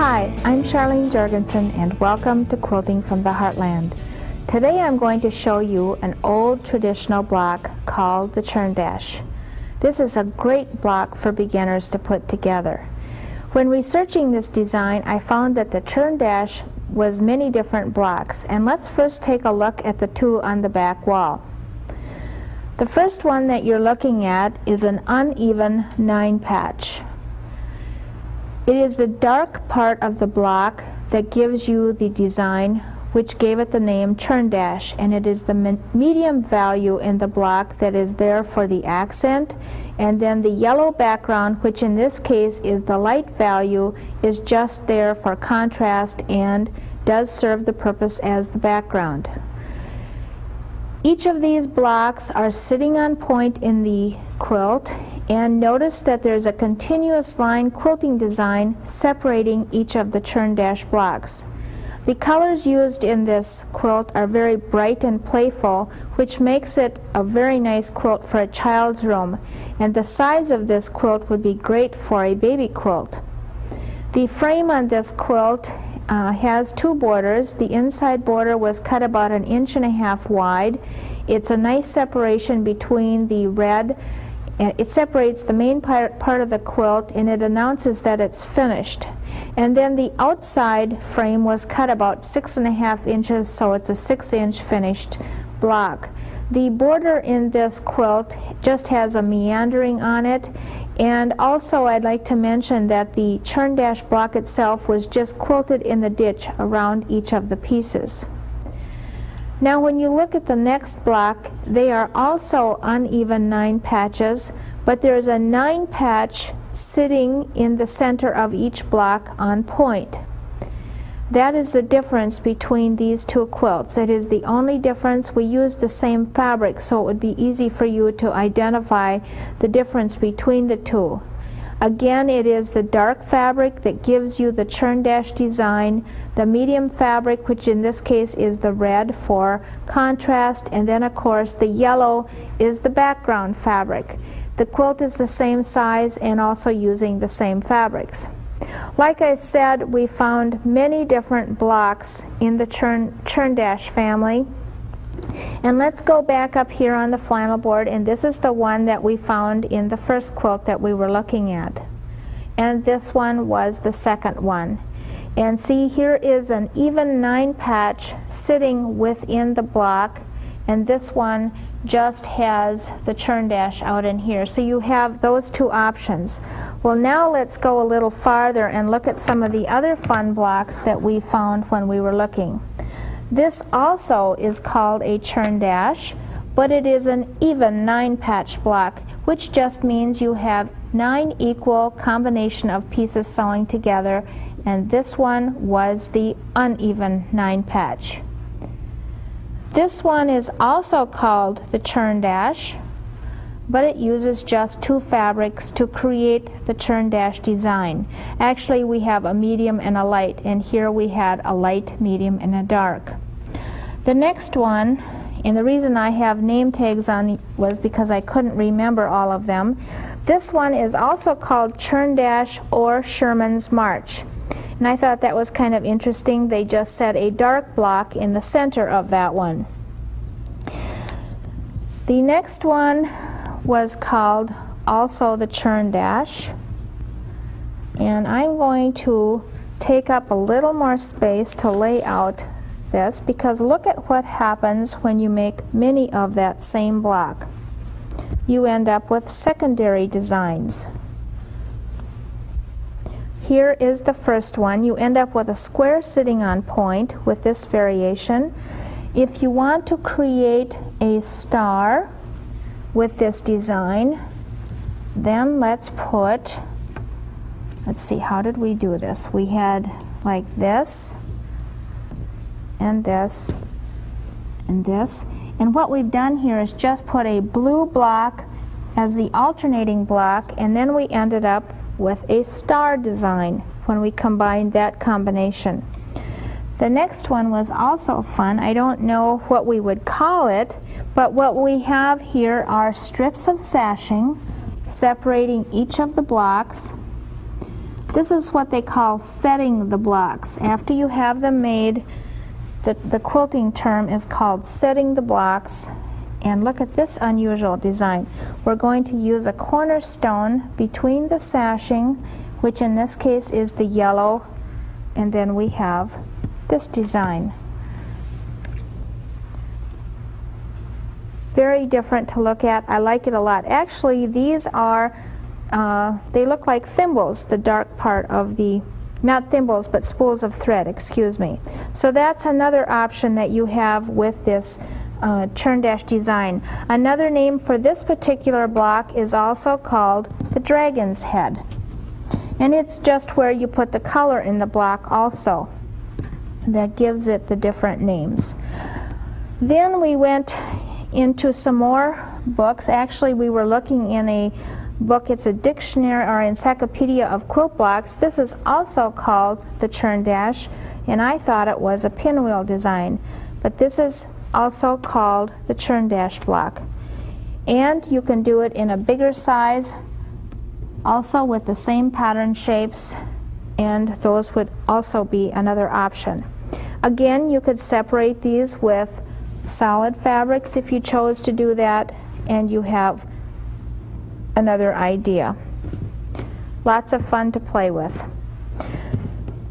Hi, I'm Charlene Jorgensen and welcome to Quilting from the Heartland. Today I'm going to show you an old traditional block called the Churn Dash. This is a great block for beginners to put together. When researching this design, I found that the Churn Dash was many different blocks, and let's first take a look at the two on the back wall. The first one that you're looking at is an uneven 9 patch. It is the dark part of the block that gives you the design, which gave it the name Churn Dash, and it is the medium value in the block that is there for the accent, and then the yellow background, which in this case is the light value, is just there for contrast and does serve the purpose as the background. Each of these blocks are sitting on point in the quilt, and notice that there's a continuous line quilting design separating each of the Churn Dash blocks. The colors used in this quilt are very bright and playful, which makes it a very nice quilt for a child's room, and the size of this quilt would be great for a baby quilt. The frame on this quilt has two borders. The inside border was cut about 1.5 inches wide. It's a nice separation between the red. It separates the main part of the quilt, and it announces that it's finished. And then the outside frame was cut about 6.5 inches, so it's a 6-inch finished block. The border in this quilt just has a meandering on it, and also I'd like to mention that the Churn Dash block itself was just quilted in the ditch around each of the pieces. Now when you look at the next block, they are also uneven 9 patches, but there is a 9 patch sitting in the center of each block on point. That is the difference between these two quilts. It is the only difference. We use the same fabric, so it would be easy for you to identify the difference between the two. Again, it is the dark fabric that gives you the Churn Dash design, the medium fabric, which in this case is the red for contrast, and then of course the yellow is the background fabric. The quilt is the same size and also using the same fabrics. Like I said, we found many different blocks in the Churn Dash family. And let's go back up here on the flannel board, and this is the one that we found in the first quilt that we were looking at. And this one was the second one. And see, here is an even 9 patch sitting within the block, and this one just has the Churn Dash out in here. So you have those two options. Well, now let's go a little farther and look at some of the other fun blocks that we found when we were looking. This also is called a Churn Dash, but it is an even 9 patch block, which just means you have 9 equal combination of pieces sewing together, and this one was the uneven 9 patch. This one is also called the Churn Dash, but it uses just 2 fabrics to create the Churn Dash design. Actually, we have a medium and a light, and here we had a light, medium, and a dark. The next one, and the reason I have name tags on was because I couldn't remember all of them. This one is also called Churn Dash or Sherman's March. And I thought that was kind of interesting. They just set a dark block in the center of that one. The next one was called also the Churn Dash, and I'm going to take up a little more space to lay out this, because look at what happens when you make many of that same block. You end up with secondary designs. Here is the first one. You end up with a square sitting on point with this variation. If you want to create a star with this design, then let's see, how did we do this? We had like this, and this, and this, and what we've done here is just put a blue block as the alternating block, and then we ended up with a star design when we combined that combination. The next one was also fun. I don't know what we would call it, but what we have here are strips of sashing separating each of the blocks. This is what they call setting the blocks. After you have them made, the quilting term is called setting the blocks. And look at this unusual design. We're going to use a cornerstone between the sashing, which in this case is the yellow, and then we have this design. Very different to look at. I like it a lot. Actually, these are, they look like thimbles, the dark part of the, not thimbles, but spools of thread, excuse me. So that's another option that you have with this Churn Dash design. Another name for this particular block is also called the Dragon's Head. And it's just where you put the color in the block also. That gives it the different names. Then we went into some more books. Actually, we were looking in a book, it's a dictionary or encyclopedia of quilt blocks. This is also called the Churn Dash, and I thought it was a pinwheel design, but this is also called the Churn Dash block. And you can do it in a bigger size, also with the same pattern shapes, and those would also be another option. Again, you could separate these with solid fabrics if you chose to do that, and you have another idea. Lots of fun to play with.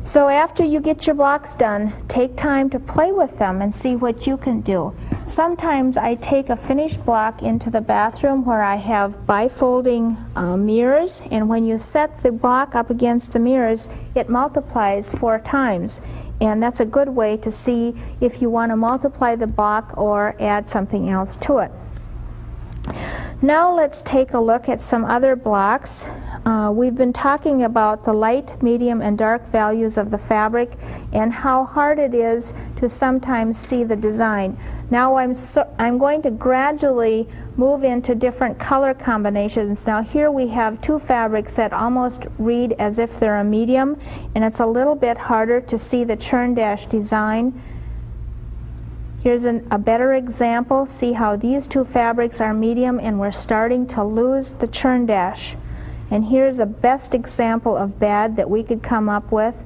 So after you get your blocks done, take time to play with them and see what you can do. Sometimes I take a finished block into the bathroom where I have bifolding mirrors, and when you set the block up against the mirrors, it multiplies 4 times. And that's a good way to see if you want to multiply the block or add something else to it. Now let's take a look at some other blocks. We've been talking about the light, medium, and dark values of the fabric and how hard it is to sometimes see the design. Now I'm going to gradually move into different color combinations. Now here we have 2 fabrics that almost read as if they're a medium, and it's a little bit harder to see the Churn Dash design. Here's a better example. See how these 2 fabrics are medium and we're starting to lose the Churn Dash. And here's the best example of bad that we could come up with.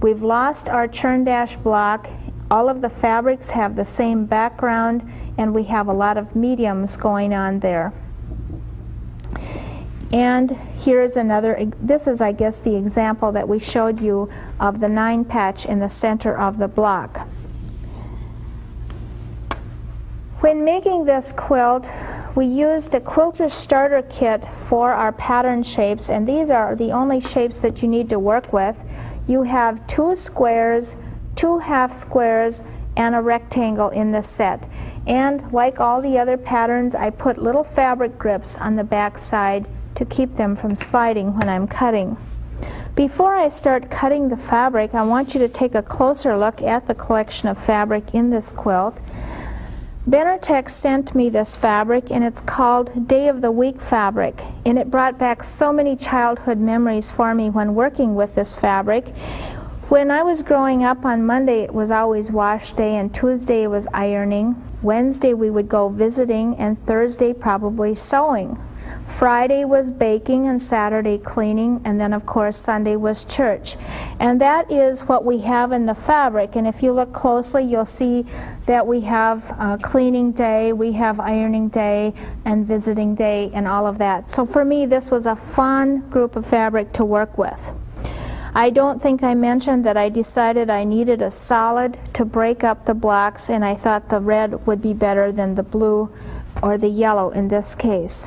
We've lost our Churn Dash block. All of the fabrics have the same background and we have a lot of mediums going on there. And here's another, this is I guess the example that we showed you of the 9 patch in the center of the block. When making this quilt, we used the Quilter's Starter Kit for our pattern shapes, and these are the only shapes that you need to work with. You have 2 squares, 2 half squares, and a rectangle in the set. And like all the other patterns, I put little fabric grips on the back side to keep them from sliding when I'm cutting. Before I start cutting the fabric, I want you to take a closer look at the collection of fabric in this quilt. Benartex sent me this fabric, and it's called Day of the Week Fabric, and it brought back so many childhood memories for me when working with this fabric. When I was growing up, on Monday it was always wash day, and Tuesday was ironing. Wednesday we would go visiting, and Thursday probably sewing. Friday was baking, and Saturday cleaning, and then of course Sunday was church. And that is what we have in the fabric, and if you look closely you'll see that we have cleaning day, we have ironing day, and visiting day, and all of that. So for me this was a fun group of fabric to work with. I don't think I mentioned that I decided I needed a solid to break up the blocks, and I thought the red would be better than the blue or the yellow in this case.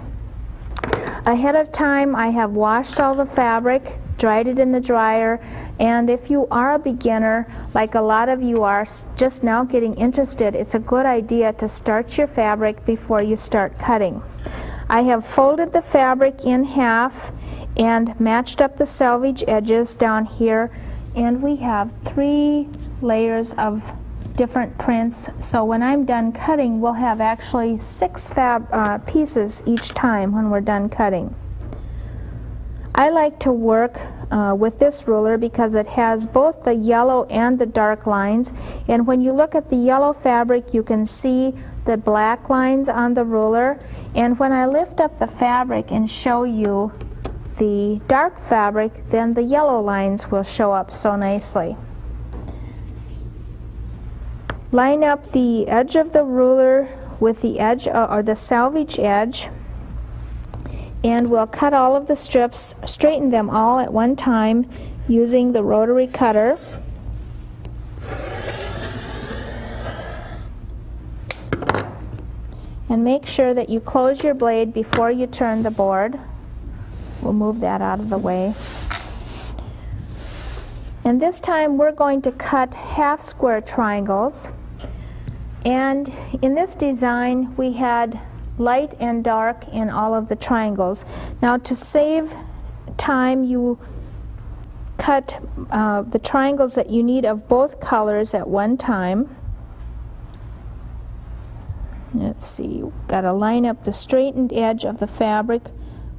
Ahead of time, I have washed all the fabric, dried it in the dryer, and if you are a beginner, like a lot of you are just now getting interested, it's a good idea to start your fabric before you start cutting. I have folded the fabric in half and matched up the selvage edges down here, and we have 3 layers of different prints, so when I'm done cutting we'll have actually 6 pieces each time when we're done cutting. I like to work with this ruler because it has both the yellow and the dark lines, and when you look at the yellow fabric you can see the black lines on the ruler, and when I lift up the fabric and show you the dark fabric, then the yellow lines will show up so nicely. Line up the edge of the ruler with the edge or the selvage edge, and we'll cut all of the strips, straighten them all at one time using the rotary cutter. And make sure that you close your blade before you turn the board. We'll move that out of the way. And this time we're going to cut half square triangles. And in this design we had light and dark in all of the triangles. Now to save time, you cut the triangles that you need of both colors at one time. Let's see, got to line up the straightened edge of the fabric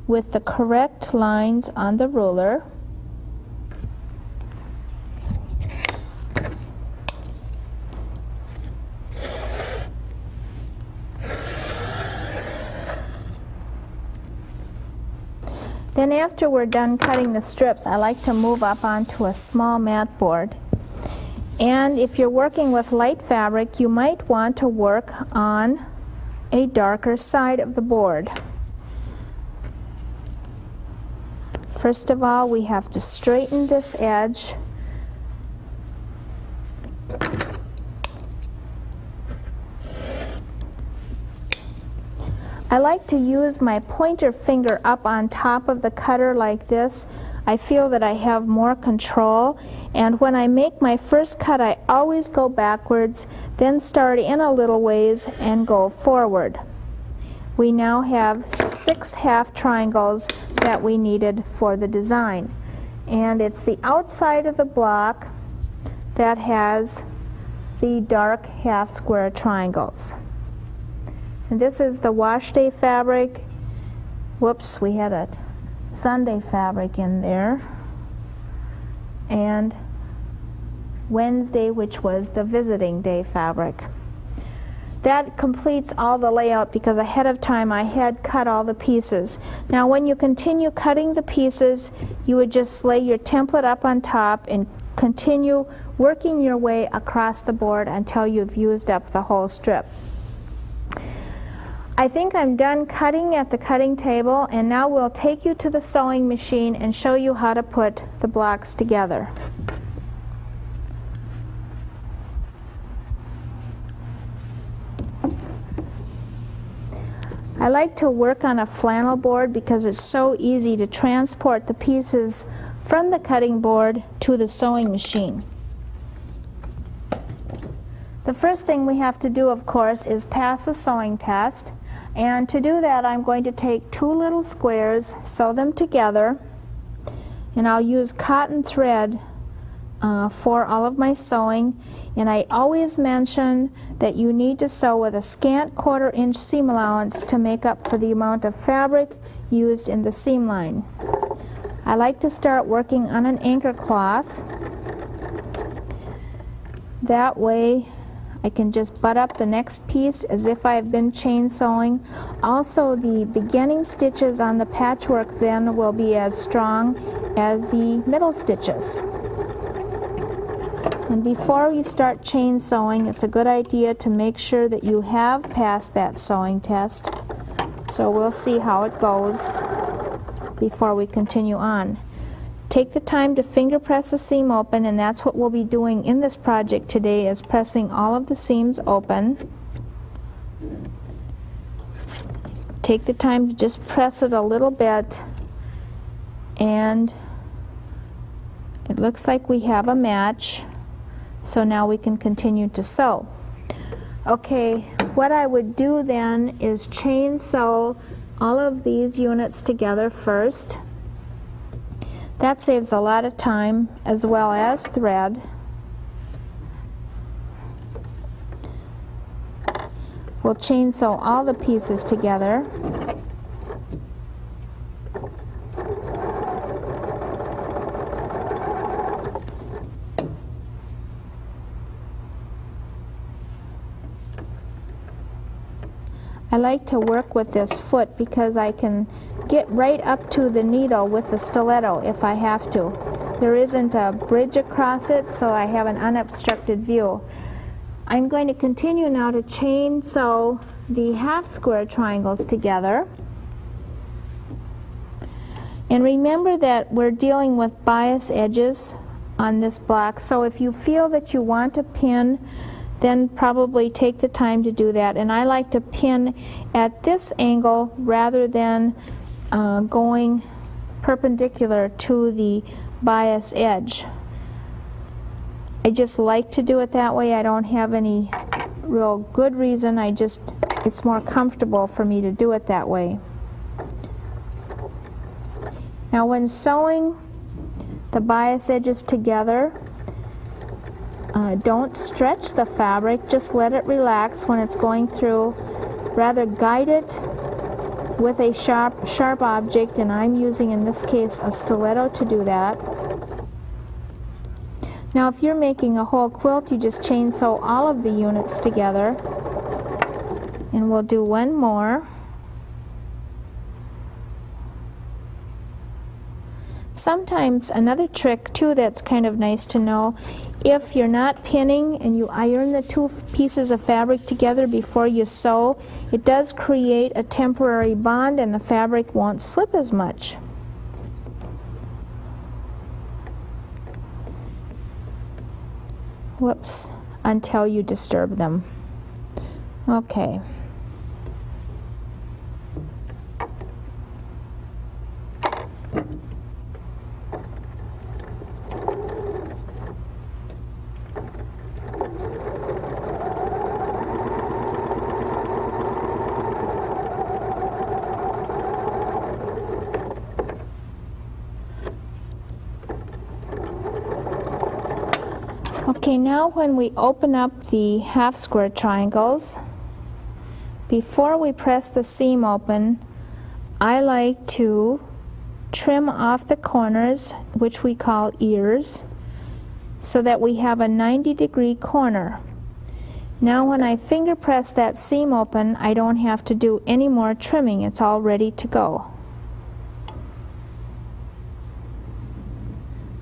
with the correct lines on the ruler. Then after we're done cutting the strips, I like to move up onto a small mat board. And if you're working with light fabric, you might want to work on a darker side of the board. First of all, we have to straighten this edge. I like to use my pointer finger up on top of the cutter like this. I feel that I have more control, and when I make my first cut I always go backwards, then start in a little ways and go forward. We now have 6 half triangles that we needed for the design, and it's the outside of the block that has the dark half square triangles. And this is the wash day fabric. Whoops, we had a Sunday fabric in there. And Wednesday, which was the visiting day fabric. That completes all the layout because ahead of time I had cut all the pieces. Now when you continue cutting the pieces, you would just lay your template up on top and continue working your way across the board until you've used up the whole strip. I think I'm done cutting at the cutting table, and now we'll take you to the sewing machine and show you how to put the blocks together. I like to work on a flannel board because it's so easy to transport the pieces from the cutting board to the sewing machine. The first thing we have to do, of course, is pass a sewing test. And to do that, I'm going to take 2 little squares, sew them together, and I'll use cotton thread for all of my sewing. And I always mention that you need to sew with a scant 1/4 inch seam allowance to make up for the amount of fabric used in the seam line. I like to start working on an anchor cloth. That way I can just butt up the next piece as if I've been chain sewing. Also, the beginning stitches on the patchwork then will be as strong as the middle stitches. And before you start chain sewing, it's a good idea to make sure that you have passed that sewing test. So we'll see how it goes before we continue on. Take the time to finger press the seam open, and that's what we'll be doing in this project today, is pressing all of the seams open. Take the time to just press it a little bit, and it looks like we have a match, so now we can continue to sew. Okay, what I would do then is chain sew all of these units together first. That saves a lot of time as well as thread. We'll chain sew all the pieces together. I like to work with this foot because I can get right up to the needle with the stiletto if I have to. There isn't a bridge across it, so I have an unobstructed view. I'm going to continue now to chainsaw the half square triangles together. And remember that we're dealing with bias edges on this block, so if you feel that you want to pin, then probably take the time to do that. And I like to pin at this angle rather than going perpendicular to the bias edge. I just like to do it that way. I don't have any real good reason. It's more comfortable for me to do it that way. Now when sewing the bias edges together, don't stretch the fabric, just let it relax when it's going through. Rather guide it with a sharp object, and I'm using in this case a stiletto to do that. Now if you're making a whole quilt, you just chainsaw all of the units together. And we'll do one more. Sometimes another trick too that's kind of nice to know, if you're not pinning and you iron the two pieces of fabric together before you sew, it does create a temporary bond and the fabric won't slip as much. Whoops, until you disturb them. Okay. Okay, now when we open up the half square triangles, before we press the seam open, I like to trim off the corners, which we call ears, so that we have a 90-degree corner. Now when I finger press that seam open, I don't have to do any more trimming. It's all ready to go.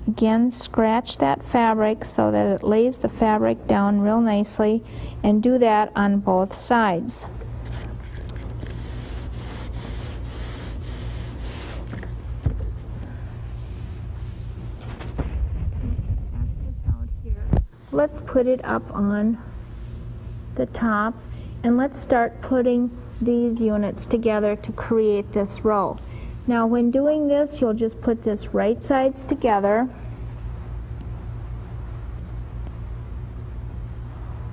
Again, scratch that fabric so that it lays the fabric down real nicely, and do that on both sides. Let's put it up on the top and let's start putting these units together to create this row. Now when doing this, you'll just put this right sides together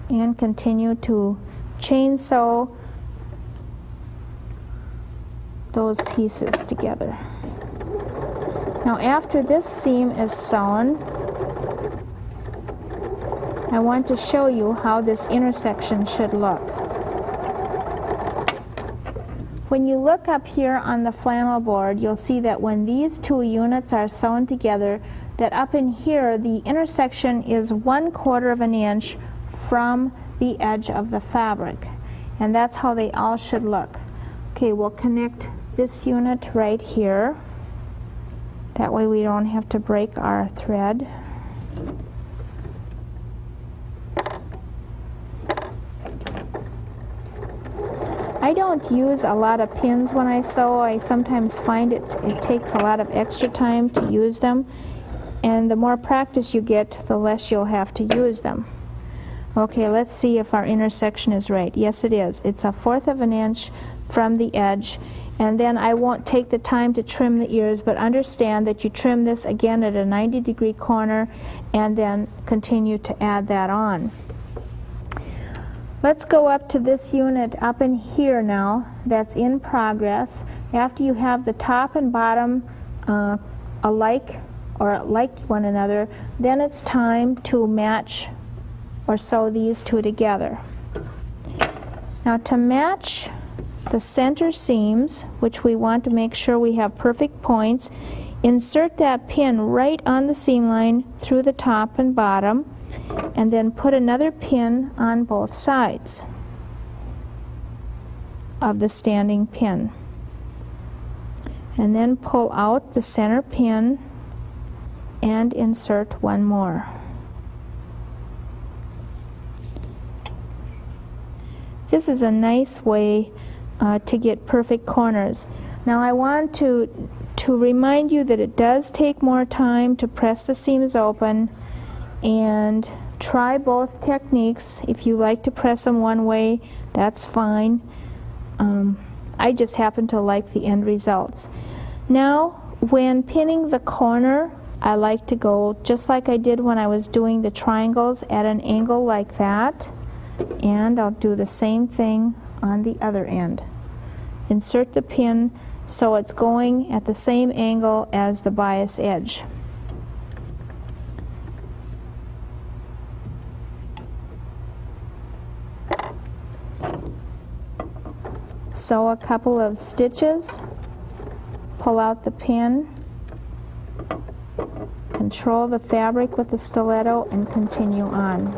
and continue to chainsaw those pieces together. Now after this seam is sewn, I want to show you how this intersection should look. When you look up here on the flannel board, you'll see that when these two units are sewn together, that up in here the intersection is 1/4 of an inch from the edge of the fabric. And that's how they all should look. Okay, we'll connect this unit right here. That way we don't have to break our thread. I don't use a lot of pins when I sew. I sometimes find it takes a lot of extra time to use them, and the more practice you get, the less you'll have to use them. Okay, let's see if our intersection is right. Yes, it is. It's 1/4 of an inch from the edge, and then I won't take the time to trim the ears, but understand that you trim this again at a 90-degree corner and then continue to add that on. Let's go up to this unit up in here now that's in progress. After you have the top and bottom like one another, then it's time to match or sew these two together. Now to match the center seams, which we want to make sure we have perfect points, insert that pin right on the seam line through the top and bottom, and then put another pin on both sides. of the standing pin, and then pull out the center pin and insert one more. This is a nice way to get perfect corners. Now I want to remind you that it does take more time to press the seams open, and try both techniques. If you like to press them one way, that's fine. I just happen to like the end results. Now when pinning the corner, I like to go just like I did when I was doing the triangles, at an angle like that, and I'll do the same thing on the other end. Insert the pin so it's going at the same angle as the bias edge. Sew a couple of stitches, pull out the pin, control the fabric with the stiletto, and continue on.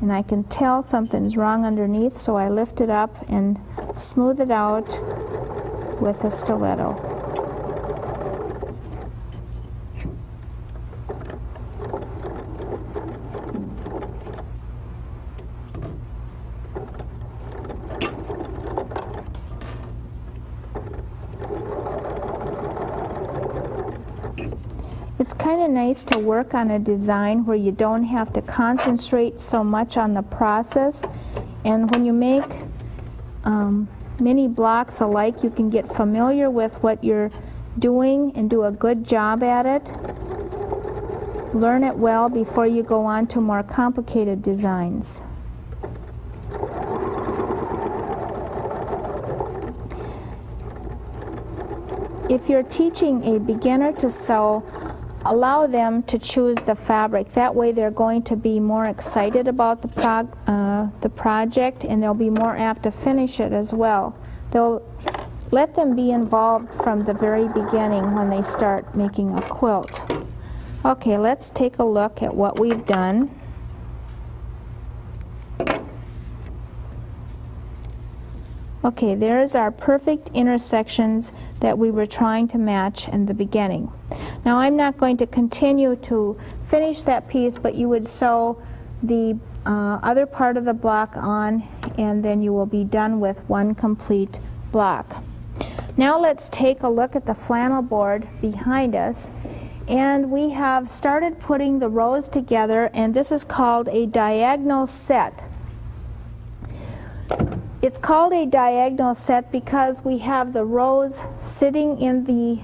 And I can tell something's wrong underneath, so I lift it up and smooth it out with a stiletto. It's kind of nice to work on a design where you don't have to concentrate so much on the process, and when you make many blocks alike, you can get familiar with what you're doing and do a good job at it. Learn it well before you go on to more complicated designs. If you're teaching a beginner to sew, allow them to choose the fabric. That way they're going to be more excited about the project, and they'll be more apt to finish it as well. They'll let them be involved from the very beginning when they start making a quilt. Okay, let's take a look at what we've done. Okay, there's our perfect intersections that we were trying to match in the beginning. Now I'm not going to continue to finish that piece, but you would sew the other part of the block on, and then you will be done with one complete block. Now let's take a look at the flannel board behind us, and we have started putting the rows together, and this is called a diagonal set. It's called a diagonal set because we have the rows sitting in the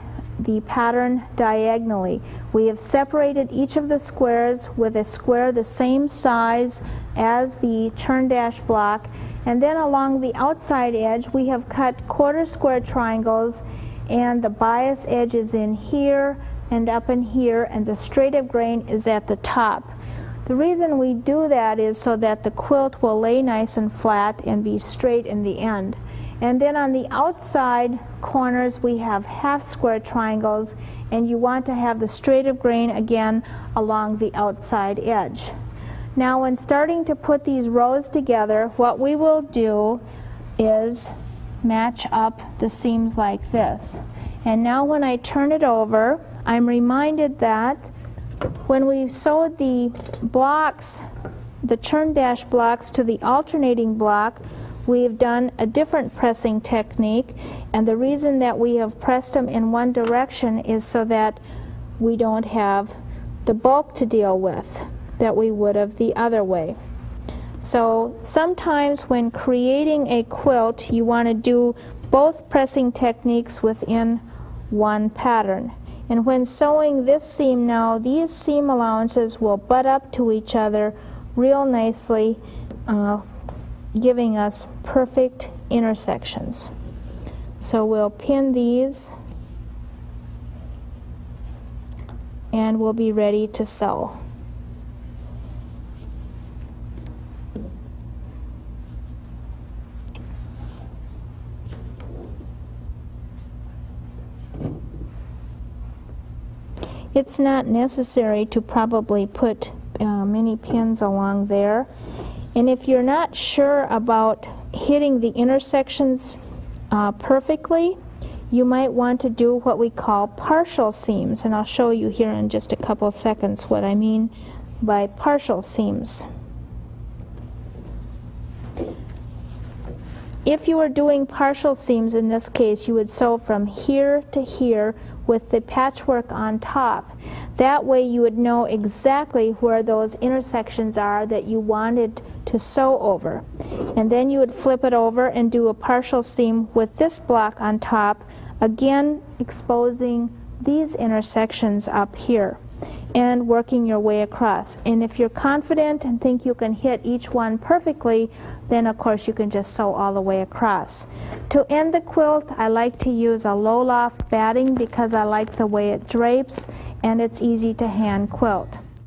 pattern diagonally. We have separated each of the squares with a square the same size as the Churn Dash block, and then along the outside edge we have cut quarter square triangles, and the bias edge is in here and up in here, and the straight of grain is at the top. The reason we do that is so that the quilt will lay nice and flat and be straight in the end. And then on the outside corners we have half square triangles, and you want to have the straight of grain again along the outside edge. Now when starting to put these rows together, what we will do is match up the seams like this. And now when I turn it over, I'm reminded that when we sewed the blocks, the Churn Dash blocks to the alternating block, we've done a different pressing technique, and the reason that we have pressed them in one direction is so that we don't have the bulk to deal with that we would have the other way. So sometimes when creating a quilt, you want to do both pressing techniques within one pattern. And when sewing this seam now, these seam allowances will butt up to each other real nicely, giving us perfect intersections. So we'll pin these, and we'll be ready to sew. It's not necessary to probably put many pins along there. And if you're not sure about hitting the intersections perfectly, you might want to do what we call partial seams, and I'll show you here in just a couple seconds what I mean by partial seams. If you are doing partial seams in this case, you would sew from here to here with the patchwork on top. That way you would know exactly where those intersections are that you wanted to sew over. And then you would flip it over and do a partial seam with this block on top, again exposing these intersections up here and working your way across. And if you're confident and think you can hit each one perfectly, then of course you can just sew all the way across. To end the quilt, I like to use a low loft batting because I like the way it drapes and it's easy to hand quilt.